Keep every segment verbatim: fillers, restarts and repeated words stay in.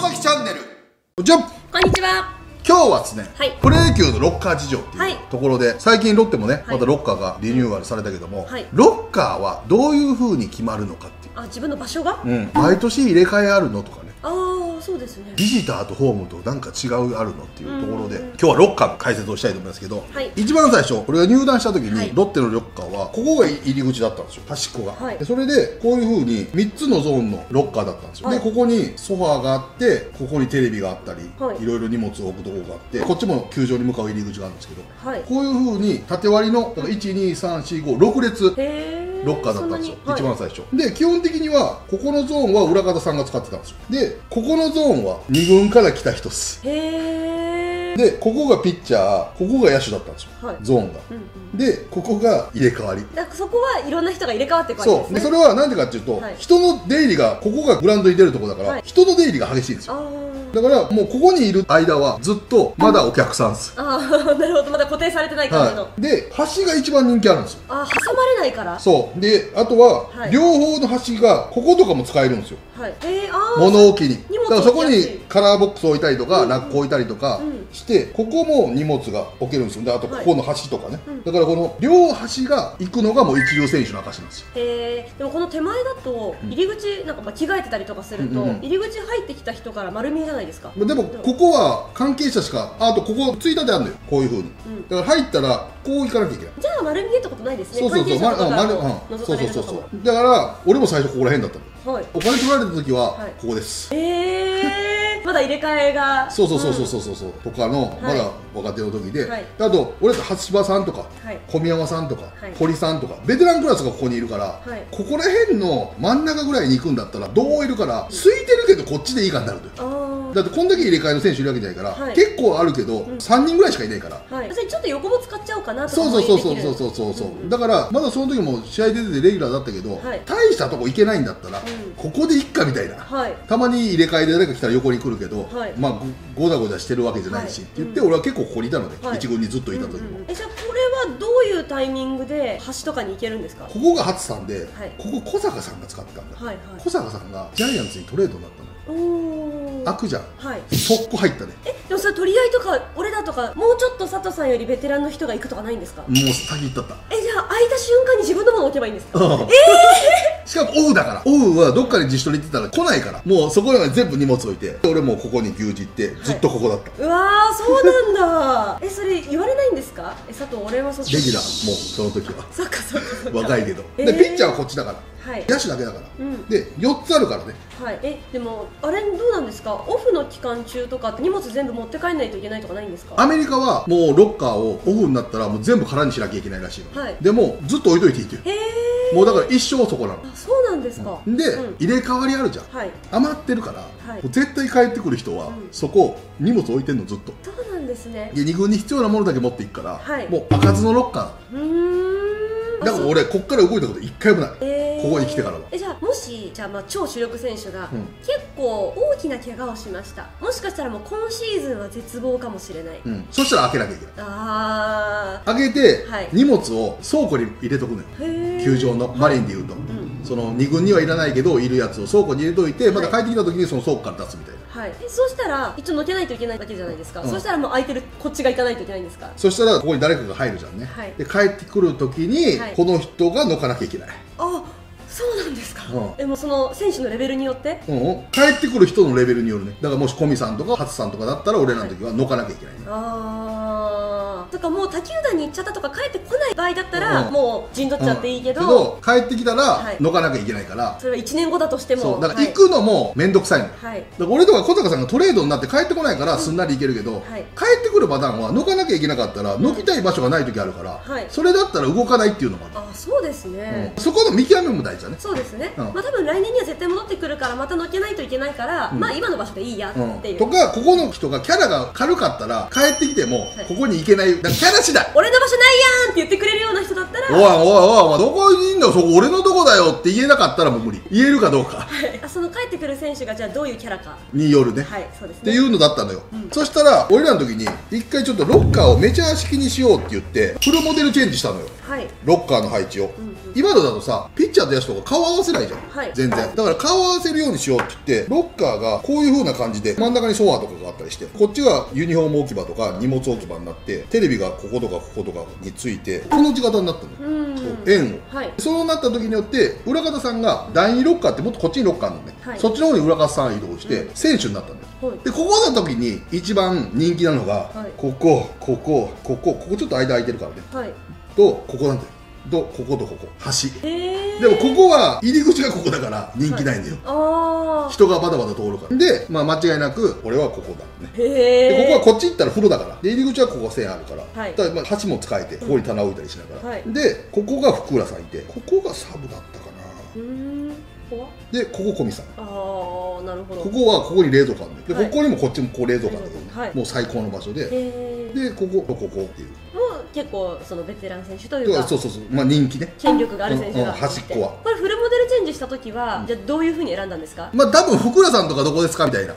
外崎チャンネル。じゃこんにちは。今日はですね、はい、プロ野球のロッカー事情っていうところで、はい、最近ロッテもね、またロッカーがリニューアルされたけども、はい、ロッカーはどういうふうに決まるのかっていう。あ、自分の場所が、うん、毎年入れ替えあるのとかね。ああ、そうですね。ビジターとホームとなんか違うあるのっていうところで、今日はロッカーの解説をしたいと思いますけど、はい、一番最初俺が入団した時に、はい、ロッテのロッカーはここが入り口だったんですよ、端っこが、はい、それでこういうふうにみっつのゾーンのロッカーだったんですよ、はい、でここにソファーがあって、ここにテレビがあったり、はい、いろいろ荷物を置くところがあって、こっちも球場に向かう入り口があるんですけど、はい、こういうふうに縦割りのいちにさんしごろく列ロッカーだったんですよ、はい、一番最初で、基本的にはここのゾーンは裏方さんが使ってたんですよ。でここのゾーンはにぐんから来た人っす。へー。でここがピッチャー、ここが野手だったんですよ、はい、ゾーンが、うんうん、でここが入れ替わり、だからそこはいろんな人が入れ替わってくるんですね。そうで、それはなんでかっていうと、はい、人の出入りが、ここがグラウンドに出るとこだから、はい、人の出入りが激しいんですよ。だからもうここにいる間はずっとまだお客さんです。ああ、なるほど、まだ固定されてない感じの、はい、で端が一番人気あるんですよ。あ、挟まれないから。そうで、あとは、はい、両方の端がこことかも使えるんですよ、はい、えー、あ物置に。だからそこにカラーボックス置いたりとか、うん、ラック置いたりとかして、うん、ここも荷物が置けるんですよ。であとここの端とかね、はい、だからこの両端が行くのがもう一流選手の証なんですよ。へえー、でもこの手前だと入り口なんか、まあ、着替えてたりとかすると、入り口入ってきた人から丸見えじゃないですか。でもここは関係者しか、あとここついたてあるのよ、こういうふうに、うん、だから入ったらこう行かなきゃいけない。じゃあ丸見えってことないですね。そうそうそう、ま、丸、うん、そうそうそうそう。だから俺も最初ここら辺だったの、はい、お金取られた時はここです、はい、えー、まだ入れ替えがそうそうそうそうそうそう、うん、とかのまだ若手の時で、はい、あと俺だと橋場さんとか、はい、小宮山さんとか、はい、堀さんとかベテランクラスがここにいるから、はい、ここら辺の真ん中ぐらいに行くんだったらどういるから、空いてるけどこっちでいいかになるという。だってこんだけ入れ替えの選手いるわけじゃないから、はい、結構あるけど、うん、さんにんぐらいしかいないから、はい、ちょっと横も使っちゃおうかなとかもできる。そうそうそうそうそう、うん、だからまだその時も試合出ててレギュラーだったけど、はい、大したとこ行けないんだったら、うん、ここでいっかみたいな、はい、たまに入れ替えで誰か来たら横に来るけど、はい、まあごだごだしてるわけじゃないし、はい、って言って、うん、俺は結構ここにいたので、はい、一軍にずっといた時も。え、じゃあこれはどういうタイミングで端とかに行けるんですか。ここが初さんで、はい、ここ小坂さんが使ってたんだ、はいはい、小坂さんがジャイアンツにトレードになったの。開くじゃん、はい、速攻入ったね。え、でもそれ取り合いとか俺だとか、もうちょっと佐藤さんよりベテランの人が行くとかないんですか。もう先行ったった。え、じゃあ開いた瞬間に自分のもの置けばいいんですか。うん、えー、しかもオウだから、オウはどっかに自主トレ行ってたら来ないから、もうそこらに全部荷物置いて、俺もうここに牛耳ってずっとここだった、はい、うわー、そうなんだ。え、それ言われないんですか。え、佐藤俺はそっちレギュラーもうその時はそっかそっかそっか、若いけど、えー、でピッチャーはこっちだから、野手だけだから、うん、でよっつあるからね、はい、え、でもあれどうなんですか、オフの期間中とかって荷物全部持って帰んないといけないとかないんですか。アメリカはもうロッカーをオフになったらもう全部空にしなきゃいけないらしいの、はい、でもずっと置いといていいという。へー、もうだから一生そこなの。そうなんですか。で入れ替わりあるじゃん、余ってるから、絶対帰ってくる人はそこ荷物置いてんのずっと。そうなんですね。でに軍に必要なものだけ持っていくから、もう開かずのロッカーだから。俺こっから動いたこと一回もない、ここに来てからは。え、じゃあもし、じゃあまあ超主力選手が結構大きな怪我をしました、うん、もしかしたらもう今シーズンは絶望かもしれない、うん、そしたら開けなきゃいけない。ああ、開けて、はい、荷物を倉庫に入れとくのよ、球場のマリンでいうと、はい、うん、そのに軍にはいらないけどいるやつを倉庫に入れといて、また帰ってきた時にその倉庫から出すみたいな、はい、そうしたら一応のけないといけないだけじゃないですか、うん、そうしたらもう空いてるこっちが行かないといけないんですか。そしたらここに誰かが入るじゃんね、はい、で帰ってくる時に、はい、この人がのかなきゃいけない。あ、そうなんですか。でもその選手のレベルによって、帰ってくる人のレベルによるね。だからもし小見さんとか初さんとかだったら俺らの時はのかなきゃいけない。ああ、とかもう他球団に行っちゃったとか帰ってこない場合だったらもう陣取っちゃっていいけど、帰ってきたらのかなきゃいけないから、それはいちねんごだとしてもだから行くのも面倒くさいの。だから俺とか小坂さんがトレードになって帰ってこないからすんなり行けるけど、帰ってくるパターンはのかなきゃいけなかったらのきたい場所がない時あるから、それだったら動かないっていうのもある。ああ、そうですね。そこの見極めも大事。そうですね。まあ多分来年には絶対戻ってくるから、またのけないといけないから、まあ今の場所でいいやっていうとか、ここの人がキャラが軽かったら帰ってきてもここに行けない俺だキャラ次第、俺の場所ないやんって言ってくれるような人だったら、おいおいおいどこにいんだよそこ、俺のとこだよって言えなかったらもう無理、言えるかどうか、はい、あその帰ってくる選手がじゃあどういうキャラかによるね、はい、そうですねっていうのだったのよ、うん、そしたら俺らの時に一回ちょっとロッカーをメジャー式にしようって言ってフルモデルチェンジしたのよ、はい、ロッカーの配置を、うん、今のだとさピッチャーと野手とか顔合わせないじゃん、はい、全然だから顔合わせるようにしようって言ってロッカーがこういう風な感じで真ん中にソファーとかがあったりして、こっちがユニフォーム置き場とか荷物置き場になってテレビがこことかこことかについてこの打ち方になったのよ、円を、はい、そうなった時によって裏方さんがだいにロッカーってもっとこっちにロッカーあるのね、はい、そっちの方に裏方さん移動して選手になったのよ、はい、でここの時に一番人気なのが、はい、ここここここここちょっと間空いてるからね、はい、とここなんだよとこことここ端、えー、でもここは入り口がここだから人気ないんだよ、はい、人がバタバタ通るからで、まあ、間違いなく俺はここだね、えー、でここはこっち行ったら風呂だからで入り口はここ線あるから、はい、だからまあ端も使えてここに棚置いたりしながら、うん、でここが福浦さんいてここがサブだったかな、うんでここ小見さん、ああなるほど、ここはここに冷蔵庫あるんだよ、はい、ここにもこっちもこう冷蔵庫あるんだけど、はい、もう最高の場所で、えー、でこことここっていう結構そのベテラン選手というか、そうそうそう、まあ人気ね、権力がある選手が端っこは。これフルモデルチェンジした時はじゃあどういうふうに選んだんですか？まあ多分福浦さんとかどこですかみたいな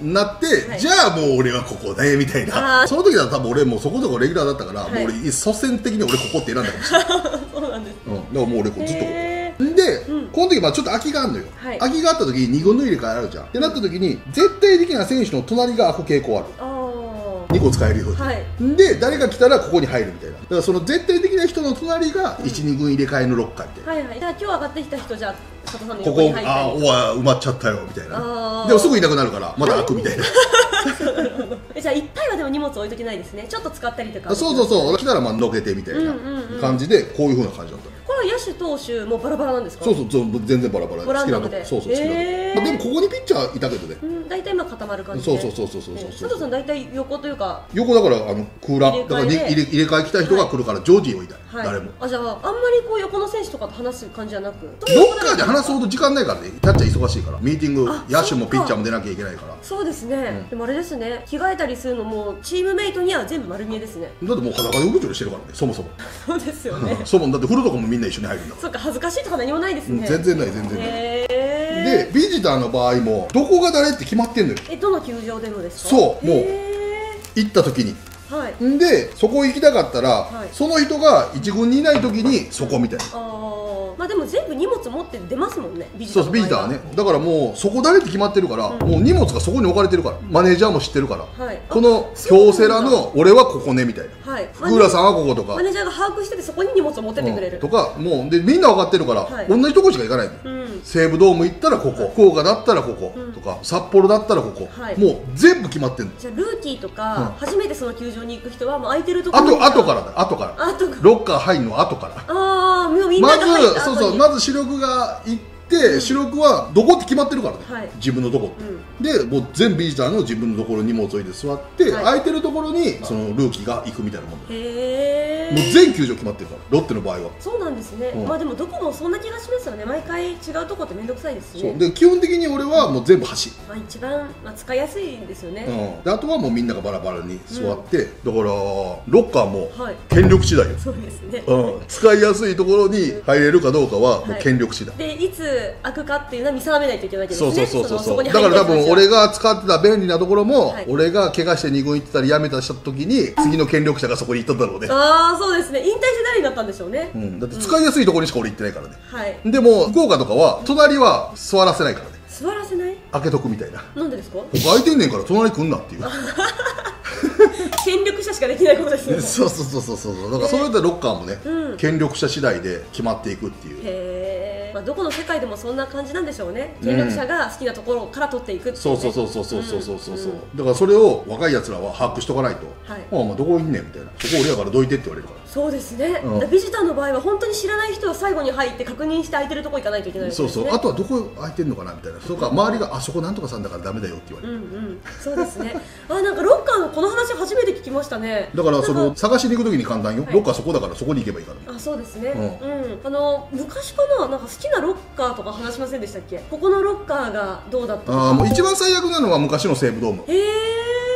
なって、じゃあもう俺はここねみたいな、その時だと多分俺もうそこそこレギュラーだったからもう俺率先的に俺ここって選んだかもしれない。そうなんです。だからもう俺ずっとここ。で、この時まあちょっと空きがあるのよ、空きがあった時にに軍の入れ替えあるじゃんってなった時に絶対的な選手の隣が空く傾向ある。にこ使えるように、はい、で誰が来たらここに入るみたいな、だからその絶対的な人の隣がいち、に、うん、軍入れ替えのロッカーみたいな、はいはい、だから今日上がってきた人じゃあ佐藤さんの横に入って、ここああおわ埋まっちゃったよみたいな、でもすぐいなくなるからまた開くみたいな。じゃあいっぱいはでも荷物置いとけないですね、ちょっと使ったりとか、そうそうそう、来たらまあのけてみたいな感じでこういうふうな感じだった。これは野手投手もバラバラなんですか？そうそう全然バラバラ、好きなとこ、そうそう好きなとこ、でもここにピッチャーいたけどね、大体まあ固まる感じで、そうそうそうそうそう、佐藤さん大体横というか、横だからあの空欄だから入れ替え来た人が来るから常時置いた誰も、あじゃああんまりこう横の選手とかと話す感じじゃなく、ロッカーで話すほど時間ないからね、キャッチャー忙しいからミーティング、野手もピッチャーも出なきゃいけないから、そうですね。でもあれですね、着替えたりするのもチームメイトには全部丸見えですね。だってもう裸でうろちょろしてるからね、そもそも。そうですよね。そもだって風呂とかもみんな一緒に入るんだ。そうか、恥ずかしいとか何もないですね。全然ない全然ない。でビジターの場合もどこが誰って決まってんのよ。えどの球場でもですか？そうもう行った時に。はい。でそこ行きたかったらその人が一軍にいない時にそこみたいな。まあでも全部荷物持って出ますもんね、ビジターは。そう、ビジターはね。だからもうそこ誰って決まってるから、うん、もう荷物がそこに置かれてるから、マネージャーも知ってるから、はい、この京セラの俺はここねみたいな、はい、福浦さんはこことかマネージャーが把握しててそこに荷物を持ってってくれる、うん、とか、もうでみんな分かってるから、はい、同じとこしか行かないの、うん、西武ドーム行ったらここ、福岡だったらここ、うん、とか札幌だったらここ、はい、もう全部決まってるの。じゃあルーキーとか、うん、初めてその球場に行く人はもう空いてるところ、あとからだ、あとからロッカー入るのはあとから。ああみんなが入った、まずそうそう、まず主力が行って、主力はどこって決まってるからね、自分のとこって、でもう全ビジターの自分のところに荷物置いて座って、空いてるところにそのルーキーが行くみたいなもんだよ。もう全球場決まってるから、ロッテの場合は。そうなんですね、まあでもどこもそんな気がしますよね、毎回違うとこって面倒くさいですし、で基本的に俺はもう全部端、一番使いやすいですよね。あとはもうみんながバラバラに座って、だからロッカーも権力次第よ。そうですね、使いやすいところに入れるかどうかはもう権力次第で、いつ開くかっていうのは見定めないといけないわけですね。そうそうそうそう、だから多分俺が使ってた便利なところも、俺が怪我してに軍行ってたりやめたした時に次の権力者がそこに行ったんだろうね。ああそうですね、引退して誰になったんでしょうね。だって使いやすいところにしか俺行ってないからね。でも福岡とかは隣は座らせないからね、座らせない、開けとくみたいな。なんでですか？他空いてんねんから隣来んなっていう、権力者しかできないことですね。そうそうそうそう、だからそれだったらロッカーもね権力者次第で決まっていくっていう。へえ、まあどこの世界でもそんな感じなんでしょうね、権力者が好きなところから取っていくっていう、ね、そうそうそうそうそうそうそうそう、うん、だからそれを若いやつらは把握しとかないと、はい、ああまあどこいんねんみたいな、ここ俺やからどいてって言われるから。そうですね、うん、ビジターの場合は本当に知らない人は最後に入って確認して空いてるとこ行かないといけないですね。そうそう、あとはどこ空いてるのかなみたいな、それか周りがあそこなんとかさんだからダメだよって言われる。うんうん、そうですね。あなんかロッカーのこの話初めて聞きましたね。だからその探しに行く時に簡単よ、はい、ロッカーそこだからそこに行けばいいから。あそうですね。うん、うん、あの昔かな、なんか好きなロッカーとか話しませんでしたっけ？ここのロッカーがどうだったとか。ああもう一番最悪なのは昔の西武ドーム。ええ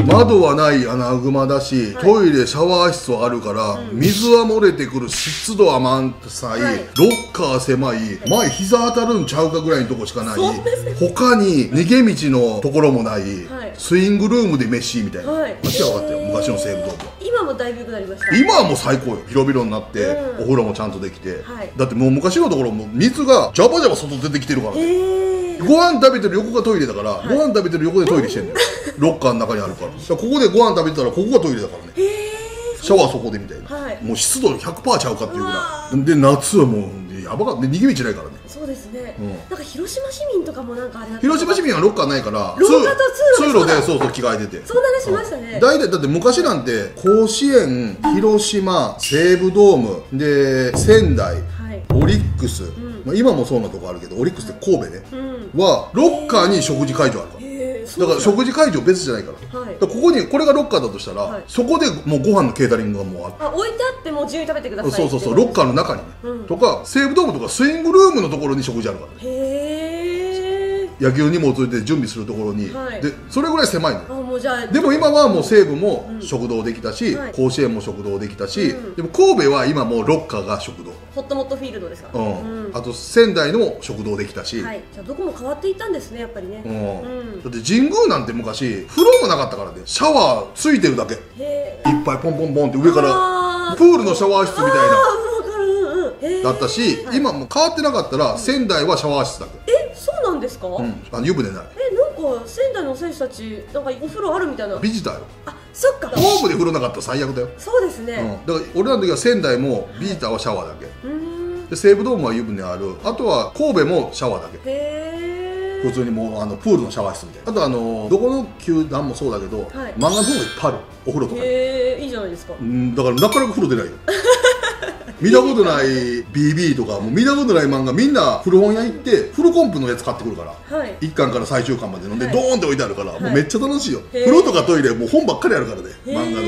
ー。窓はない穴熊だし、はい、トイレシャワー室はあるから、うん、水は漏れてくる、湿度は満載、はい、ロッカー狭い、前膝当たるんちゃうかぐらいのとこしかない、他に逃げ道のところもない、はい、スイングルームで飯みたいな、はい、街は分かったよ、昔の西武ドームは。今もだいぶ良くなりました。今はもう最高よ、広々になって、うん、お風呂もちゃんとできて、はい、だってもう昔のところも水がジャバジャバ外出てきてるからね、えーご飯食べてる横がトイレだから、はい、ご飯食べてる横でトイレしてんだよロッカーの中にあるから、だからここでご飯食べてたらここがトイレだからね、シャワーそこでみたいな、はい、もう湿度 ひゃくパーセント ちゃうかっていうぐらいで、夏はもうやばかった、逃げ道ないからね。そうですね、うん、なんか広島市民とかもなんかあれだった、広島市民はロッカーないから廊下と通路でそうそう着替えてて、そんな話しましたね。大体だって昔なんて甲子園、広島、西武ドームで仙台、はい、オリックス、うん、まあ今もそうなとこあるけど、オリックスで神戸ね、うん、はロッカーに食事会場あるから、えー、だから食事会場別じゃないから、はい、だからここにこれがロッカーだとしたら、はい、そこでもうご飯のケータリングがもうあって、あ、置いてあってもう自由に食べてください、そうそうそう、ロッカーの中にね、うん、とか西武ドームとかスイングルームのところに食事あるからね、へー、野球にもついて準備するところに、はい、でそれぐらい狭いのよ。でも今はもう西武も食堂できたし、甲子園も食堂できたし、でも神戸は今もうロッカーが食堂、ホットモットフィールドですか、あと仙台の食堂できたし、じゃあどこも変わっていったんですね、やっぱりね。だって神宮なんて昔風呂もなかったからね、シャワーついてるだけ、いっぱいポンポンポンって上からプールのシャワー室みたいなだったし、今もう変わってなかったら仙台はシャワー室だけ。え、そうなんですか。湯船ない。仙台の選手たちなんかお風呂あるみたいな、ビジターよ。あ、そっか、ホームで風呂なかったら最悪だよ。そうですね、うん、だから俺らの時は仙台もビジターはシャワーだけ、はい、で西武ドームは湯船ある、あとは神戸もシャワーだけ、へー、普通にもうあのプールのシャワー室みたいな、あとあのどこの球団もそうだけど、はい、漫画の方がいっぱいある、お風呂とか、へー、いいじゃないですか。うん、だからなかなか風呂出ないよ見たことない ビービー とかもう見たことない漫画、みんな古本屋行ってフルコンプのやつ買ってくるから、はい、いっかんから最終巻まで飲んで、はい、ドーンって置いてあるから、はい、もうめっちゃ楽しいよ。風呂とかトイレもう本ばっかりあるからね、漫画の。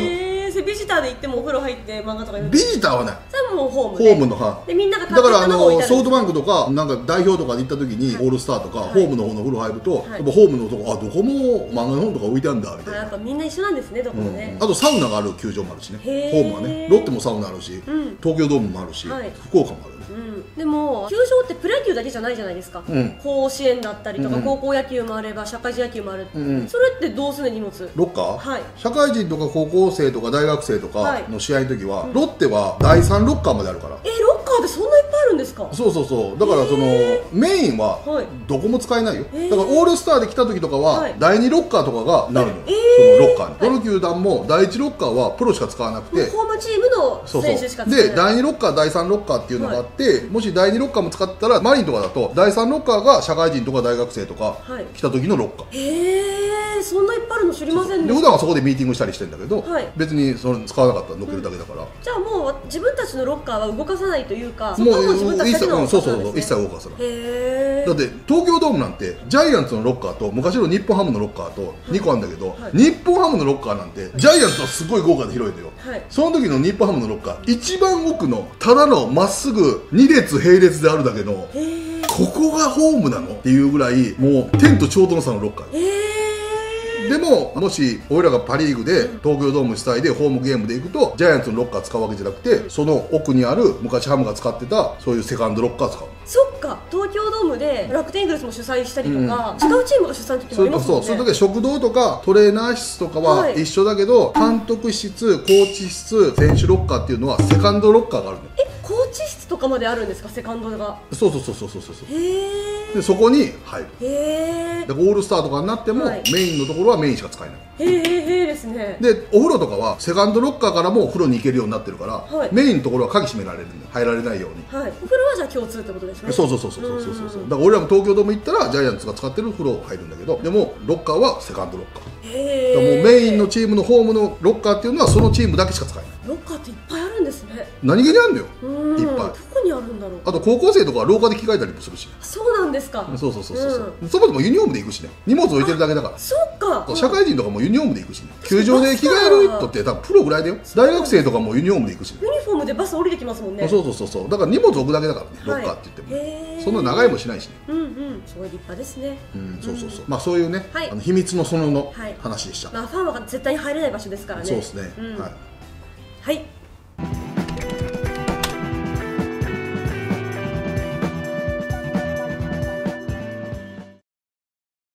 ビジターで行ってもお風呂入って漫画とか、ビジターはね、それはもうホームホームの班でみんなが買ってたのを置いてある。だからあのソフトバンクとかなんか代表とかで行った時にオールスターとかホームの方の風呂入ると、やっぱホームのとこ、あ、どこも漫画の本とか置いてあるんだみたいな、やっぱみんな一緒なんですね、どこもね。あとサウナがある球場もあるしね、ホームはね、ロッテもサウナあるし、東京ドームもあるし、福岡もある。でも球場ってプロ野球だけじゃないじゃないですか、甲子園だったりとか高校野球もあれば社会人野球もある、それってどうすね、荷物ロッカー、はい、社会人とか高校生とか大学生とかの試合の時はロッテはだいさんロッカーまであるから、え、ロッカーってそんないっぱいあるんですか。そうそうそう、だからそのメインはどこも使えないよ、だからオールスターで来た時とかはだいにロッカーとかがなるのよ、そのロッカーに。どの球団もだいいちロッカーはプロしか使わなくて、ホームチームの選手しか使わない。でだいにロッカーだいさんロッカーっていうのがあって、もしだいにロッカーも使ったら、マリンとかだとだいさんロッカーが社会人とか大学生とか来た時のロッカー。へえ、そんないっぱいあるの知りませんでした。で普段はそこでミーティングしたりしてんだけど、別にそれ使わなかったら乗っけるだけだから。じゃあもう自分たちのロッカーは動かさないというか、もう一切動かさない。だって東京ドームなんてジャイアンツのロッカーと昔の日本ハムのロッカーとにこあるんだけど、日本ハムのロッカーなんてジャイアンツはすごい豪華で広いのよ。その時の日本ハムのロッカー一番奥のただのまっすぐに列並列であるだけの、ここがホームなのっていうぐらい、もう天と地ほどの差のロッカー。でももし俺らがパ・リーグで東京ドーム主体でホームゲームで行くと、ジャイアンツのロッカー使うわけじゃなくて、その奥にある昔ハムが使ってたそういうセカンドロッカー使う。そっか、東京ドームで楽天イーグルスも主催したりとか、うん、違うチームが主催の時もありますもんね。そうそう、その時は食堂とかトレーナー室とかは一緒だけど、はい、監督室、コーチ室、選手ロッカーっていうのはセカンドロッカーがあるの。え、コーチ室とかまであるんですか、セカンドが。そうそうそうそうそうそう。へえ。でそこに入る。へえ。だからオールスターとかになっても、はい、メインのところはメインしか使えない。へえへえですね。でお風呂とかはセカンドロッカーからもお風呂に行けるようになってるから、はい、メインのところは鍵閉められるんで入られないように、はい、お風呂はじゃあ共通ってことですね。そうそうそうそうそうそうそう。だから俺らも東京ドーム行ったらジャイアンツが使ってる風呂入るんだけど、でもロッカーはセカンドロッカー。へえ。だからもうメインのチームのホームのロッカーっていうのはそのチームだけしか使えない。ロッカーっていっぱいあるんですね。何気にあるんだよ、いっぱい。にあるんだろう。あと高校生とか廊下で着替えたりもするし。そうなんですか。そうそうそうそう。そもそもユニフォームで行くしね。荷物置いてるだけだから。そっか。社会人とかもユニフォームで行くしね。球場で着替える人って多分プロぐらいだよ。大学生とかもユニフォームで行くし。ユニフォームでバス降りてきますもんね。そうそうそうそう。だから荷物置くだけだからね、ロッカーって言ってもそんな長いもしないしね。うんうん、すごい立派ですね。うん、そうそうそう。まあそういうね、秘密のそのの話でした。まあファンは絶対に入れない場所ですからね。そうですね。はい。